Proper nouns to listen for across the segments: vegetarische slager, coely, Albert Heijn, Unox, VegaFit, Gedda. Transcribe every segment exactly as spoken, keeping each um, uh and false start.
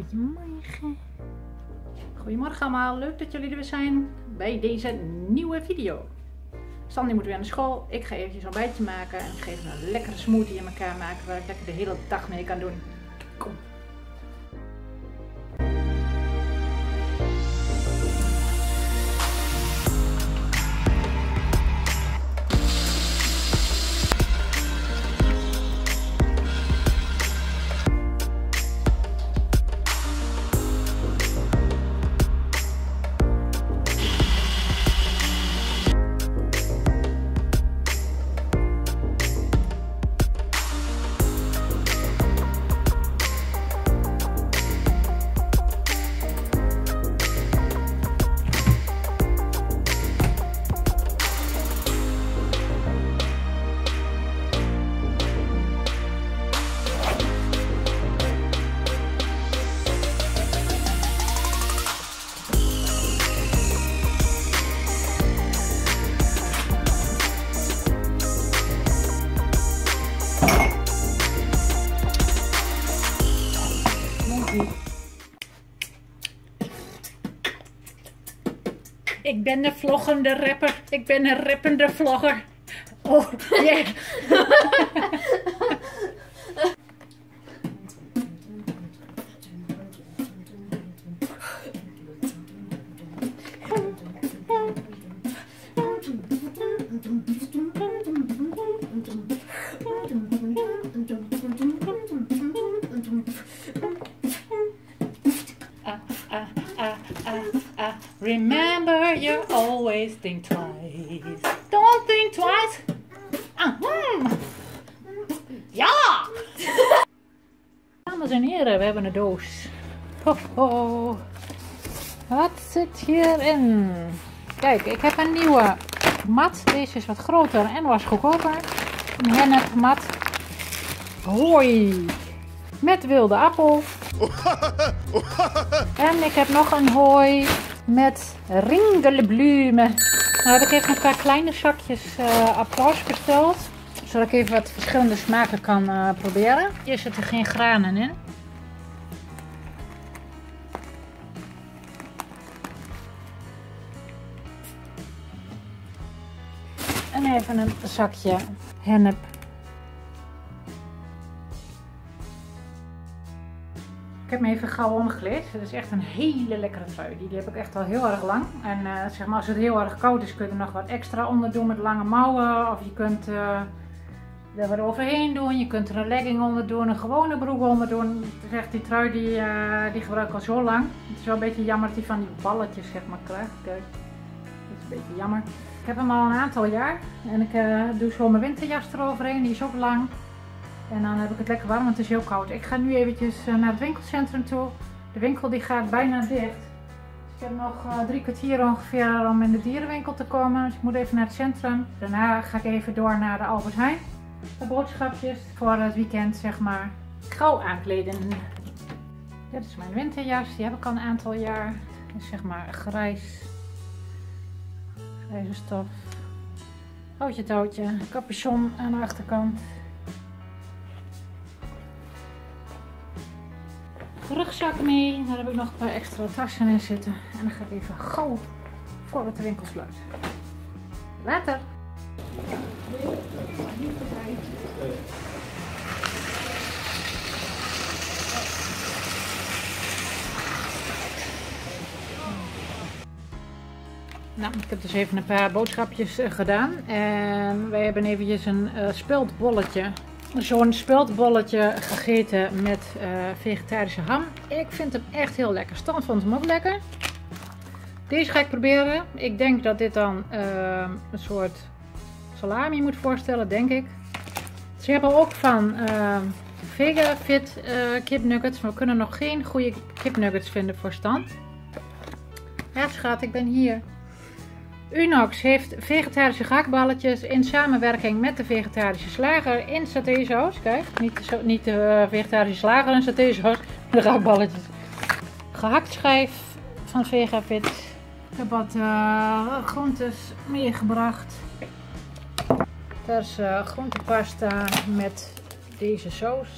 Goedemorgen. Goedemorgen allemaal, leuk dat jullie er weer zijn bij deze nieuwe video. Sandy moet weer naar school, ik ga eventjes een ontbijtje maken en ik ga even een lekkere smoothie in elkaar maken waar ik lekker de hele dag mee kan doen. Kom. Ik ben de vloggende rapper. Ik ben een rappende vlogger. Oh, yeah. Remember, you always think twice. Don't think twice. Uh-huh. Ja! Dames en heren, we hebben een doos. Ho, ho. Wat zit hierin? Kijk, ik heb een nieuwe mat. Deze is wat groter en was goedkoper. Een hennepmat. Hoi! Met wilde appel. En ik heb nog een hooi met ringelbloemen. Nou heb ik even een paar kleine zakjes uh, applaus besteld. Zodat ik even wat verschillende smaken kan uh, proberen. Hier zitten geen granen in. En even een zakje hennep. Ik heb me even gauw omgeleerd. Het is echt een hele lekkere trui. Die heb ik echt al heel erg lang. En uh, zeg maar, als het heel erg koud is kun je er nog wat extra onder doen met lange mouwen. Of je kunt uh, er wat overheen doen. Je kunt er een legging onder doen, een gewone broek onder doen. Het is echt die trui die, uh, die gebruik ik al zo lang. Het is wel een beetje jammer dat hij van die balletjes zeg maar krijgt. Kijk, dat is een beetje jammer. Ik heb hem al een aantal jaar. En ik uh, doe zo mijn winterjas eroverheen. Die is ook lang. En dan heb ik het lekker warm, want het is heel koud. Ik ga nu eventjes naar het winkelcentrum toe. De winkel die gaat bijna dicht. Dus ik heb nog drie kwartier ongeveer om in de dierenwinkel te komen. Dus ik moet even naar het centrum. Daarna ga ik even door naar de Albert Heijn. De boodschapjes voor het weekend, zeg maar. Gauw aankleden. Dit is mijn winterjas. Die heb ik al een aantal jaar. Is zeg maar grijs. Grijze stof. Houtje touwtje. Capuchon aan de achterkant. Rugzak mee, daar heb ik nog een paar extra tassen in zitten en dan ga ik even gauw voor het winkel sluit. Later! Nou, ik heb dus even een paar boodschapjes gedaan en wij hebben eventjes een speldbolletje. Zo'n speldbolletje gegeten met uh, vegetarische ham. Ik vind hem echt heel lekker. Stan vond hem ook lekker. Deze ga ik proberen. Ik denk dat dit dan uh, een soort salami moet voorstellen, denk ik. Ze hebben ook van uh, Vega Fit uh, kipnuggets. Maar we kunnen nog geen goede kipnuggets vinden voor Stan. Ja schat, ik ben hier. Unox heeft vegetarische gehaktballetjes in samenwerking met de vegetarische slager in satésaus. Kijk, niet de, niet de vegetarische slager in satésaus, de gehaktballetjes. Gehaktschijf van VegaFit. Ik heb wat uh, groentes meegebracht. Daar is uh, groentepasta met deze saus.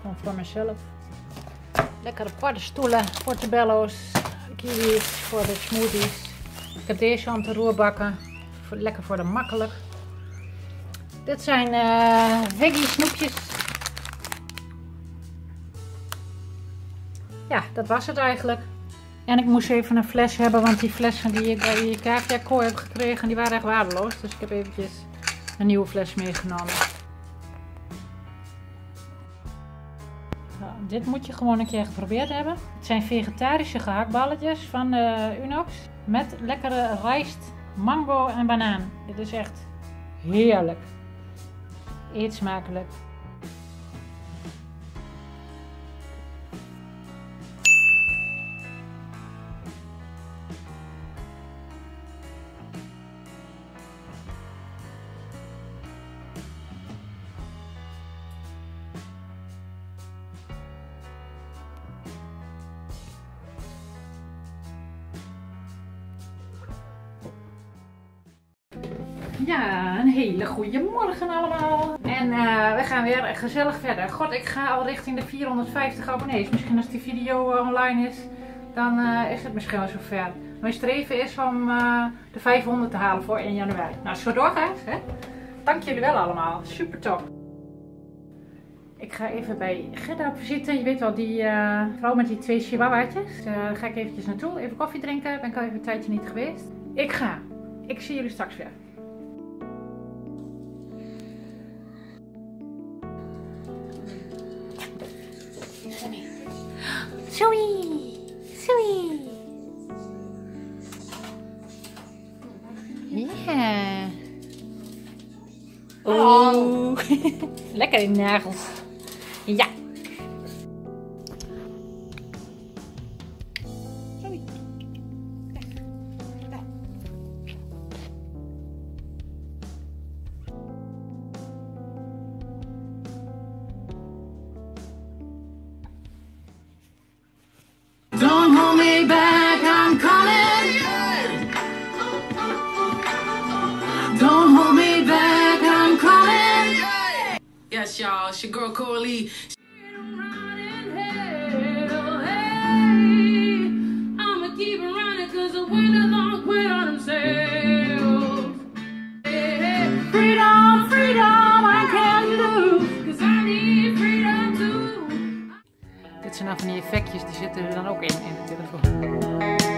Gewoon voor mezelf. Lekkere paddenstoelen, portobello's, kiwis voor de smoothies. Ik heb deze om te roerbakken. Lekker voor de makkelijk. Dit zijn uh, veggie snoepjes. Ja, dat was het eigenlijk. En ik moest even een fles hebben, want die flessen die ik bij die K V K-kooi heb gekregen, die waren echt waardeloos. Dus ik heb eventjes een nieuwe fles meegenomen. Nou, dit moet je gewoon een keer geprobeerd hebben. Het zijn vegetarische gehaktballetjes van uh, Unox met lekkere rijst, mango en banaan. Dit is echt heerlijk. Eet smakelijk. Ja, een hele goede morgen allemaal. En uh, we gaan weer gezellig verder. God, ik ga al richting de vierhonderdvijftig abonnees. Misschien als die video uh, online is, dan uh, is het misschien wel zover. Mijn streven is om uh, de vijfhonderd te halen voor één januari. Nou, zo doorgaat, hè? Dank jullie wel allemaal. Super top. Ik ga even bij Gedda op visite. Je weet wel, die uh, vrouw met die twee chihuahuaatjes. Uh, daar ga ik eventjes naartoe. Even koffie drinken. Ben ik al even een tijdje niet geweest. Ik ga. Ik zie jullie straks weer. Zoei! Zoei! Ja! Oh! Lekker in de nagels! Ja! Zoei! Don't hold me back, I'm calling. Don't hold me back, I'm calling. Yes, y'all, it's your girl Coralie. I'ma keep it running cause the winter long quit on themselves. Freedom, freedom, I can't lose cause I need freedom too. Dit zijn dan van die effectjes, die zitten er dan ook in, in de telefoon.